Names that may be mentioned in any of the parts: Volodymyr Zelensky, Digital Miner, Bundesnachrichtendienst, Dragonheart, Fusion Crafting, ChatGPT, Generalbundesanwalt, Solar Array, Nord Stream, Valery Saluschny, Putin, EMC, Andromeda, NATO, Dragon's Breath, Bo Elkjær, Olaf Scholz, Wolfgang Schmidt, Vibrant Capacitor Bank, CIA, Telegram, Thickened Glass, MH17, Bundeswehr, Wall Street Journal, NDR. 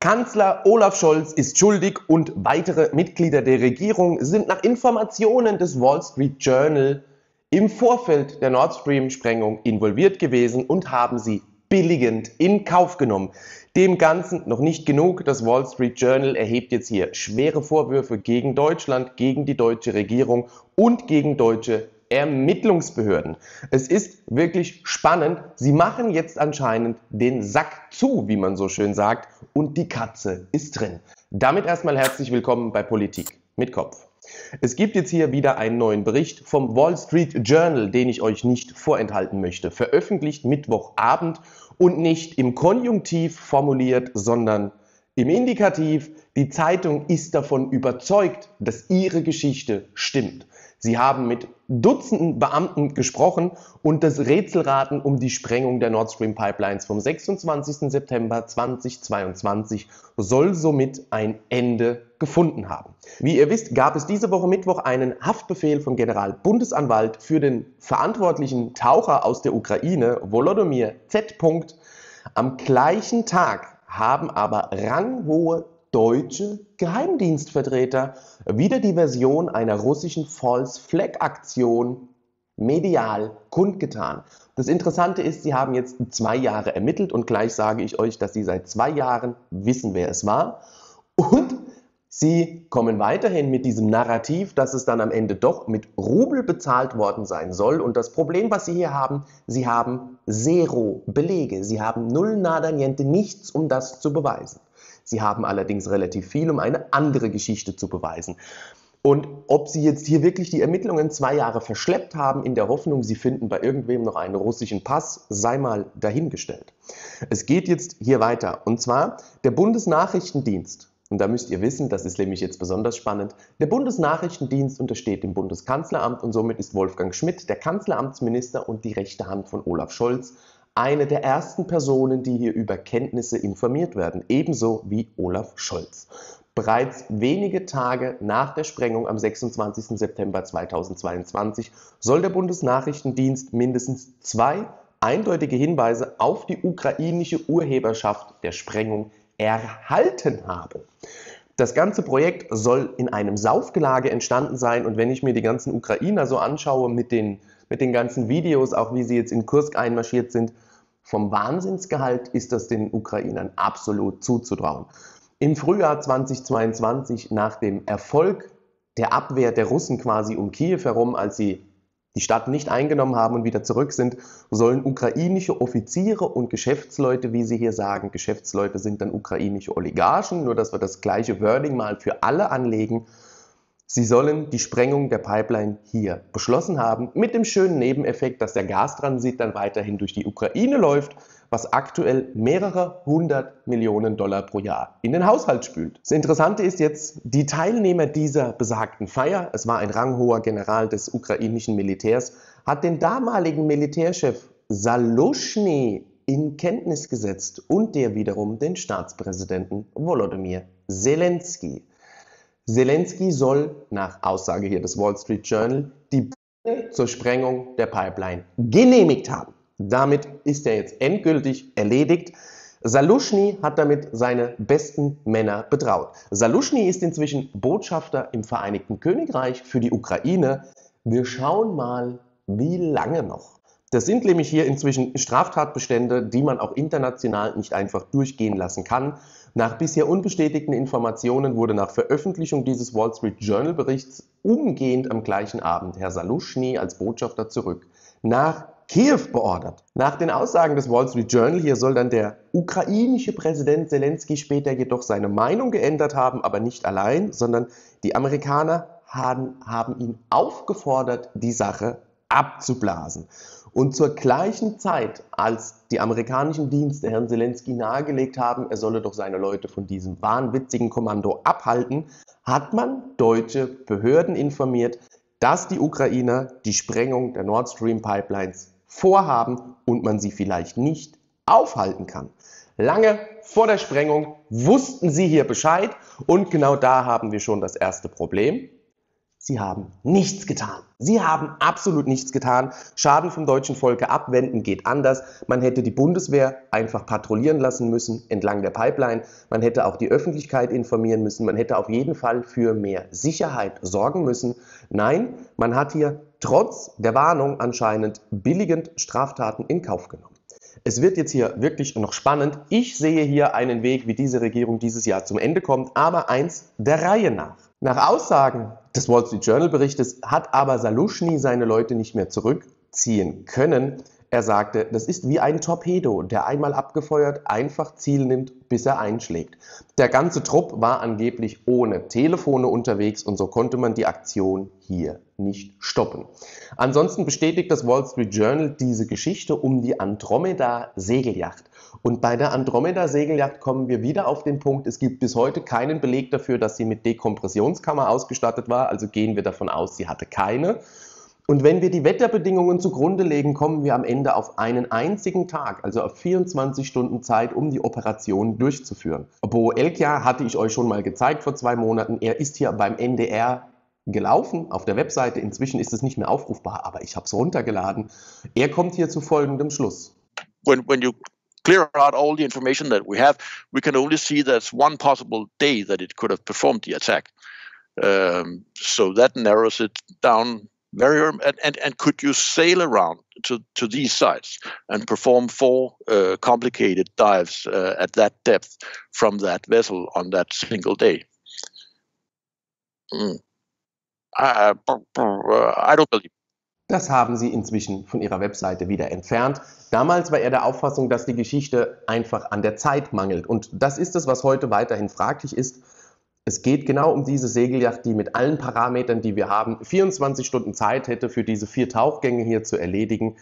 Kanzler Olaf Scholz ist schuldig und weitere Mitglieder der Regierung sind nach Informationen des Wall Street Journal im Vorfeld der Nord Stream-Sprengung involviert gewesen und haben sie billigend in Kauf genommen. Dem Ganzen noch nicht genug. Das Wall Street Journal erhebt jetzt hier schwere Vorwürfe gegen Deutschland, gegen die deutsche Regierung und gegen deutsche Ermittlungsbehörden. Es ist wirklich spannend. Sie machen jetzt anscheinend den Sack zu, wie man so schön sagt, und die Katze ist drin. Damit erstmal herzlich willkommen bei Politik mit Kopf. Es gibt jetzt hier wieder einen neuen Bericht vom Wall Street Journal, den ich euch nicht vorenthalten möchte. Veröffentlicht Mittwochabend und nicht im Konjunktiv formuliert, sondern im Indikativ. Die Zeitung ist davon überzeugt, dass ihre Geschichte stimmt. Sie haben mit Dutzenden Beamten gesprochen und das Rätselraten um die Sprengung der Nord Stream Pipelines vom 26. September 2022 soll somit ein Ende gefunden haben. Wie ihr wisst, gab es diese Woche Mittwoch einen Haftbefehl vom Generalbundesanwalt für den verantwortlichen Taucher aus der Ukraine, Volodymyr Z. Am gleichen Tag haben aber ranghohe deutsche Geheimdienstvertreter wieder die Version einer russischen False-Flag-Aktion medial kundgetan. Das Interessante ist, sie haben jetzt 2 Jahre ermittelt und gleich sage ich euch, dass sie seit 2 Jahren wissen, wer es war. Und sie kommen weiterhin mit diesem Narrativ, dass es dann am Ende doch mit Rubel bezahlt worden sein soll. Und das Problem, was sie hier haben, sie haben zero Belege. Sie haben null nada niente, nichts, um das zu beweisen. Sie haben allerdings relativ viel, um eine andere Geschichte zu beweisen. Und ob sie jetzt hier wirklich die Ermittlungen 2 Jahre verschleppt haben, in der Hoffnung, sie finden bei irgendwem noch einen russischen Pass, sei mal dahingestellt. Es geht jetzt hier weiter. Und zwar der Bundesnachrichtendienst. Und da müsst ihr wissen, das ist nämlich jetzt besonders spannend, der Bundesnachrichtendienst untersteht dem Bundeskanzleramt und somit ist Wolfgang Schmidt, der Kanzleramtsminister und die rechte Hand von Olaf Scholz, eine der ersten Personen, die hier über Kenntnisse informiert werden, ebenso wie Olaf Scholz. Bereits wenige Tage nach der Sprengung am 26. September 2022 soll der Bundesnachrichtendienst mindestens 2 eindeutige Hinweise auf die ukrainische Urheberschaft der Sprengung erhalten haben. Das ganze Projekt soll in einem Saufgelage entstanden sein und wenn ich mir die ganzen Ukrainer so anschaue mit den ganzen Videos, auch wie sie jetzt in Kursk einmarschiert sind, vom Wahnsinnsgehalt ist das den Ukrainern absolut zuzutrauen. Im Frühjahr 2022, nach dem Erfolg der Abwehr der Russen quasi um Kiew herum, als sie die Stadt nicht eingenommen haben und wieder zurück sind, sollen ukrainische Offiziere und Geschäftsleute, wie sie hier sagen, Geschäftsleute sind dann ukrainische Oligarchen, nur dass wir das gleiche Wording mal für alle anlegen, sie sollen die Sprengung der Pipeline hier beschlossen haben, mit dem schönen Nebeneffekt, dass der Gastransit dann weiterhin durch die Ukraine läuft, was aktuell mehrere 100 Millionen Dollar pro Jahr in den Haushalt spült. Das Interessante ist jetzt, die Teilnehmer dieser besagten Feier, es war ein ranghoher General des ukrainischen Militärs, hat den damaligen Militärchef Saluschny in Kenntnis gesetzt und der wiederum den Staatspräsidenten Volodymyr Zelensky. Zelensky soll, nach Aussage hier des Wall Street Journal, die Pläne zur Sprengung der Pipeline genehmigt haben. Damit ist er jetzt endgültig erledigt. Saluschny hat damit seine besten Männer betraut. Saluschny ist inzwischen Botschafter im Vereinigten Königreich für die Ukraine. Wir schauen mal, wie lange noch. Das sind nämlich hier inzwischen Straftatbestände, die man auch international nicht einfach durchgehen lassen kann. Nach bisher unbestätigten Informationen wurde nach Veröffentlichung dieses Wall Street Journal Berichts umgehend am gleichen Abend Herr Saluschny als Botschafter zurück nach Kiew beordert. Nach den Aussagen des Wall Street Journal hier soll dann der ukrainische Präsident Zelensky später jedoch seine Meinung geändert haben, aber nicht allein, sondern die Amerikaner haben ihn aufgefordert, die Sache abzublasen. Und zur gleichen Zeit, als die amerikanischen Dienste Herrn Zelensky nahegelegt haben, er solle doch seine Leute von diesem wahnwitzigen Kommando abhalten, hat man deutsche Behörden informiert, dass die Ukrainer die Sprengung der Nord Stream Pipelines vorhaben und man sie vielleicht nicht aufhalten kann. Lange vor der Sprengung wussten sie hier Bescheid und genau da haben wir schon das erste Problem. Sie haben nichts getan. Sie haben absolut nichts getan. Schaden vom deutschen Volke abwenden geht anders. Man hätte die Bundeswehr einfach patrouillieren lassen müssen entlang der Pipeline. Man hätte auch die Öffentlichkeit informieren müssen. Man hätte auf jeden Fall für mehr Sicherheit sorgen müssen. Nein, man hat hier trotz der Warnung anscheinend billigend Straftaten in Kauf genommen. Es wird jetzt hier wirklich noch spannend. Ich sehe hier einen Weg, wie diese Regierung dieses Jahr zum Ende kommt, aber eins der Reihe nach. Nach Aussagen des Wall Street Journal Berichtes hat aber Saluschny seine Leute nicht mehr zurückziehen können. Er sagte, das ist wie ein Torpedo, der einmal abgefeuert einfach Ziel nimmt, bis er einschlägt. Der ganze Trupp war angeblich ohne Telefone unterwegs und so konnte man die Aktion hier nicht stoppen. Ansonsten bestätigt das Wall Street Journal diese Geschichte um die Andromeda-Segeljacht. Und bei der Andromeda-Segeljacht kommen wir wieder auf den Punkt, es gibt bis heute keinen Beleg dafür, dass sie mit Dekompressionskammer ausgestattet war, also gehen wir davon aus, sie hatte keine. Und wenn wir die Wetterbedingungen zugrunde legen, kommen wir am Ende auf einen einzigen Tag, also auf 24 Stunden Zeit, um die Operation durchzuführen. Bo Elkjær hatte ich euch schon mal gezeigt vor 2 Monaten. Er ist hier beim NDR gelaufen auf der Webseite. Inzwischen ist es nicht mehr aufrufbar, aber ich habe es runtergeladen. Er kommt hier zu folgendem Schluss. When you clear out all the information that we have, we can only see that's one possible day that it could have performed the attack. So that narrows it down. And could you sail around to these sites and perform 4 complicated dives at that depth from that vessel on that single day? I don't believe. Das haben sie inzwischen von ihrer Webseite wieder entfernt. Damals war er der Auffassung, dass die Geschichte einfach an der Zeit mangelt. Und das ist es, was heute weiterhin fraglich ist. Es geht genau um diese Segeljacht, die mit allen Parametern, die wir haben, 24 Stunden Zeit hätte, für diese 4 Tauchgänge hier zu erledigen.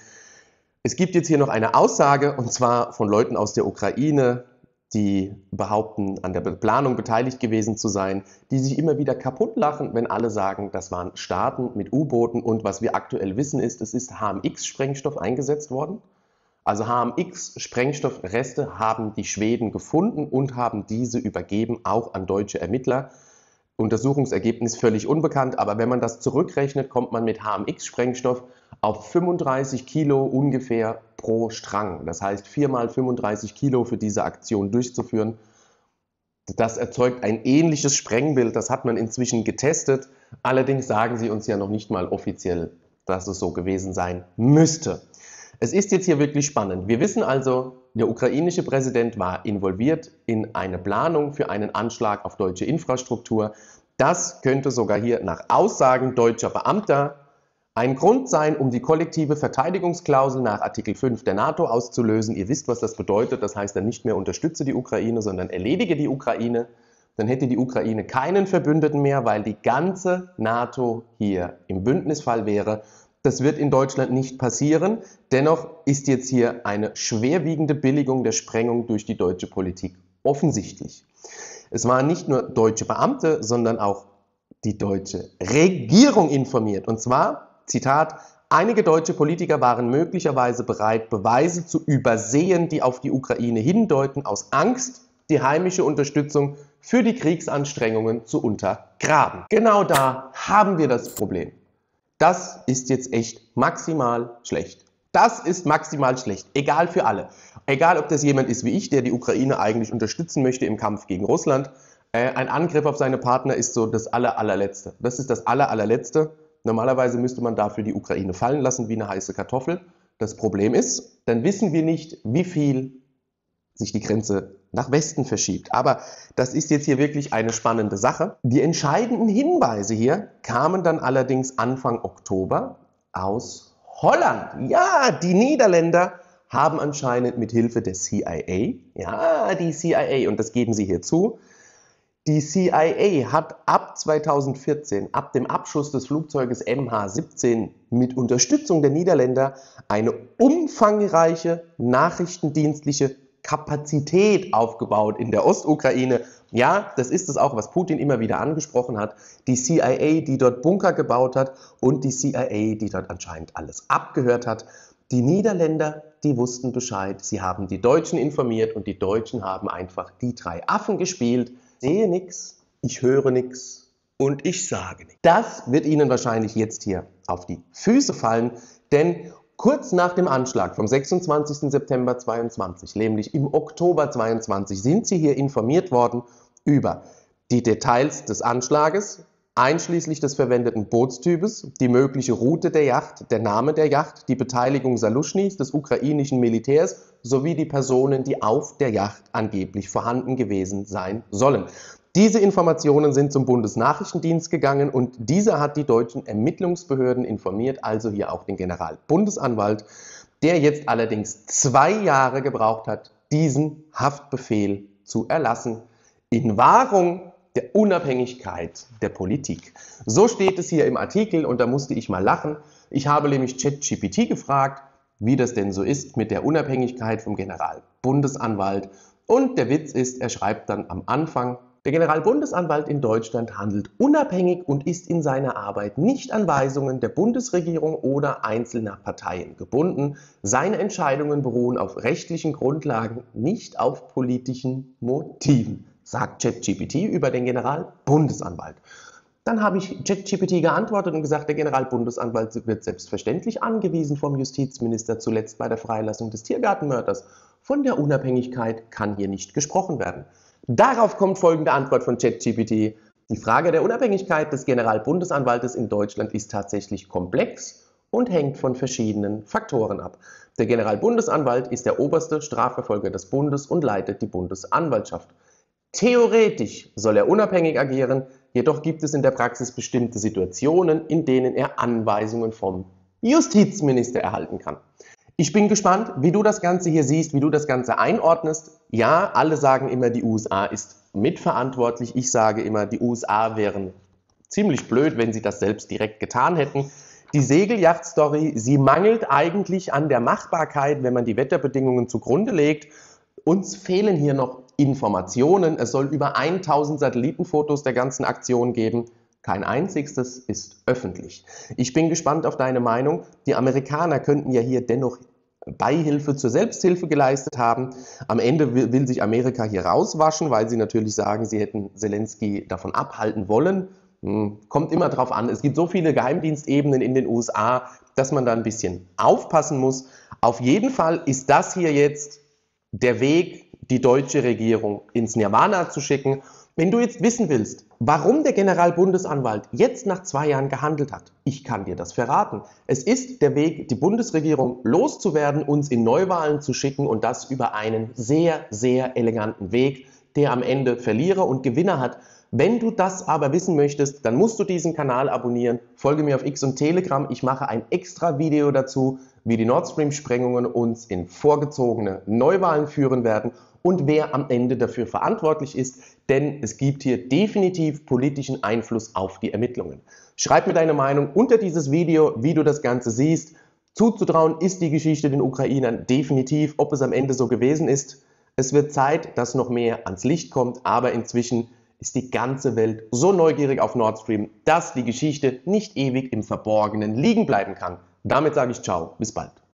Es gibt jetzt hier noch eine Aussage, und zwar von Leuten aus der Ukraine, die behaupten, an der Planung beteiligt gewesen zu sein, die sich immer wieder kaputt lachen, wenn alle sagen, das waren Staaten mit U-Booten. Und was wir aktuell wissen ist, es ist HMX-Sprengstoff eingesetzt worden. Also HMX-Sprengstoffreste haben die Schweden gefunden und haben diese übergeben, auch an deutsche Ermittler. Untersuchungsergebnis völlig unbekannt, aber wenn man das zurückrechnet, kommt man mit HMX-Sprengstoff auf 35 Kilo ungefähr pro Strang. Das heißt, 4 mal 35 Kilo für diese Aktion durchzuführen. Das erzeugt ein ähnliches Sprengbild, das hat man inzwischen getestet. Allerdings sagen sie uns ja noch nicht mal offiziell, dass es so gewesen sein müsste. Es ist jetzt hier wirklich spannend. Wir wissen also, der ukrainische Präsident war involviert in eine Planung für einen Anschlag auf deutsche Infrastruktur. Das könnte sogar hier nach Aussagen deutscher Beamter ein Grund sein, um die kollektive Verteidigungsklausel nach Artikel 5 der NATO auszulösen. Ihr wisst, was das bedeutet. Das heißt dann nicht mehr unterstütze die Ukraine, sondern erledige die Ukraine. Dann hätte die Ukraine keinen Verbündeten mehr, weil die ganze NATO hier im Bündnisfall wäre. Das wird in Deutschland nicht passieren. Dennoch ist jetzt hier eine schwerwiegende Billigung der Sprengung durch die deutsche Politik offensichtlich. Es waren nicht nur deutsche Beamte, sondern auch die deutsche Regierung informiert. Und zwar, Zitat, einige deutsche Politiker waren möglicherweise bereit, Beweise zu übersehen, die auf die Ukraine hindeuten, aus Angst, die heimische Unterstützung für die Kriegsanstrengungen zu untergraben. Genau da haben wir das Problem. Das ist jetzt echt maximal schlecht. Das ist maximal schlecht, egal für alle. Egal, ob das jemand ist wie ich, der die Ukraine eigentlich unterstützen möchte im Kampf gegen Russland. Ein Angriff auf seine Partner ist so das allerletzte. Das ist das allerletzte. Normalerweise müsste man dafür die Ukraine fallen lassen wie eine heiße Kartoffel. Das Problem ist, dann wissen wir nicht, wie viel sich die Grenze nach Westen verschiebt. Aber das ist jetzt hier wirklich eine spannende Sache. Die entscheidenden Hinweise hier kamen dann allerdings Anfang Oktober aus Holland. Ja, die Niederländer haben anscheinend mit Hilfe der CIA, ja, die CIA, und das geben sie hier zu, die CIA hat ab 2014, ab dem Abschuss des Flugzeuges MH17 mit Unterstützung der Niederländer eine umfangreiche nachrichtendienstliche Kapazität aufgebaut in der Ostukraine. Ja, das ist es auch, was Putin immer wieder angesprochen hat. Die CIA, die dort Bunker gebaut hat, und die CIA, die dort anscheinend alles abgehört hat. Die Niederländer, die wussten Bescheid. Sie haben die Deutschen informiert und die Deutschen haben einfach die 3 Affen gespielt. Ich sehe nichts, ich höre nichts, und ich sage nichts. Das wird Ihnen wahrscheinlich jetzt hier auf die Füße fallen, denn kurz nach dem Anschlag vom 26. September 22, nämlich im Oktober 22, sind Sie hier informiert worden über die Details des Anschlages, einschließlich des verwendeten Bootstypes, die mögliche Route der Yacht, der Name der Yacht, die Beteiligung Saluschnys, des ukrainischen Militärs sowie die Personen, die auf der Yacht angeblich vorhanden gewesen sein sollen. Diese Informationen sind zum Bundesnachrichtendienst gegangen und dieser hat die deutschen Ermittlungsbehörden informiert, also hier auch den Generalbundesanwalt, der jetzt allerdings 2 Jahre gebraucht hat, diesen Haftbefehl zu erlassen, in Wahrung der Unabhängigkeit der Politik. So steht es hier im Artikel und da musste ich mal lachen. Ich habe nämlich ChatGPT gefragt, wie das denn so ist mit der Unabhängigkeit vom Generalbundesanwalt. Und der Witz ist, er schreibt dann am Anfang, der Generalbundesanwalt in Deutschland handelt unabhängig und ist in seiner Arbeit nicht an Weisungen der Bundesregierung oder einzelner Parteien gebunden. Seine Entscheidungen beruhen auf rechtlichen Grundlagen, nicht auf politischen Motiven, sagt ChatGPT über den Generalbundesanwalt. Dann habe ich ChatGPT geantwortet und gesagt, der Generalbundesanwalt wird selbstverständlich angewiesen vom Justizminister, zuletzt bei der Freilassung des Tiergartenmörders. Von der Unabhängigkeit kann hier nicht gesprochen werden. Darauf kommt folgende Antwort von ChatGPT. Die Frage der Unabhängigkeit des Generalbundesanwaltes in Deutschland ist tatsächlich komplex und hängt von verschiedenen Faktoren ab. Der Generalbundesanwalt ist der oberste Strafverfolger des Bundes und leitet die Bundesanwaltschaft. Theoretisch soll er unabhängig agieren, jedoch gibt es in der Praxis bestimmte Situationen, in denen er Anweisungen vom Justizminister erhalten kann. Ich bin gespannt, wie du das Ganze hier siehst, wie du das Ganze einordnest. Ja, alle sagen immer, die USA ist mitverantwortlich. Ich sage immer, die USA wären ziemlich blöd, wenn sie das selbst direkt getan hätten. Die Segeljacht-Story, sie mangelt eigentlich an der Machbarkeit, wenn man die Wetterbedingungen zugrunde legt. Uns fehlen hier noch Informationen. Es soll über 1000 Satellitenfotos der ganzen Aktion geben. Kein einziges ist öffentlich. Ich bin gespannt auf deine Meinung. Die Amerikaner könnten ja hier dennoch Beihilfe zur Selbsthilfe geleistet haben. Am Ende will sich Amerika hier rauswaschen, weil sie natürlich sagen, sie hätten Zelensky davon abhalten wollen. Kommt immer drauf an. Es gibt so viele Geheimdienstebenen in den USA, dass man da ein bisschen aufpassen muss. Auf jeden Fall ist das hier jetzt der Weg, die deutsche Regierung ins Nirvana zu schicken. Wenn du jetzt wissen willst, warum der Generalbundesanwalt jetzt nach 2 Jahren gehandelt hat, ich kann dir das verraten. Es ist der Weg, die Bundesregierung loszuwerden, uns in Neuwahlen zu schicken und das über einen sehr, sehr eleganten Weg, der am Ende Verlierer und Gewinner hat. Wenn du das aber wissen möchtest, dann musst du diesen Kanal abonnieren, folge mir auf X und Telegram. Ich mache ein extra Video dazu, wie die Nord Stream-Sprengungen uns in vorgezogene Neuwahlen führen werden und wer am Ende dafür verantwortlich ist, denn es gibt hier definitiv politischen Einfluss auf die Ermittlungen. Schreib mir deine Meinung unter dieses Video, wie du das Ganze siehst. Zuzutrauen ist die Geschichte den Ukrainern definitiv, ob es am Ende so gewesen ist. Es wird Zeit, dass noch mehr ans Licht kommt, aber inzwischen ist die ganze Welt so neugierig auf Nord Stream, dass die Geschichte nicht ewig im Verborgenen liegen bleiben kann. Damit sage ich ciao, bis bald.